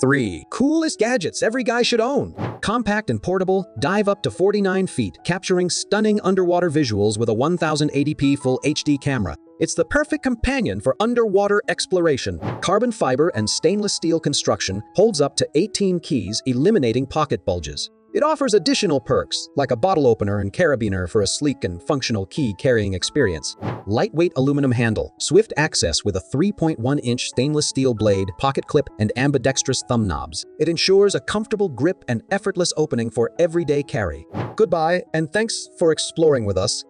3. Coolest gadgets every guy should own. Compact and portable, dive up to 49 feet, capturing stunning underwater visuals with a 1080p full HD camera. It's the perfect companion for underwater exploration. Carbon fiber and stainless steel construction holds up to 18 keys, eliminating pocket bulges. It offers additional perks, like a bottle opener and carabiner for a sleek and functional key-carrying experience. Lightweight aluminum handle, swift access with a 3.1-inch stainless steel blade, pocket clip, and ambidextrous thumb knobs. It ensures a comfortable grip and effortless opening for everyday carry. Goodbye, and thanks for exploring with us.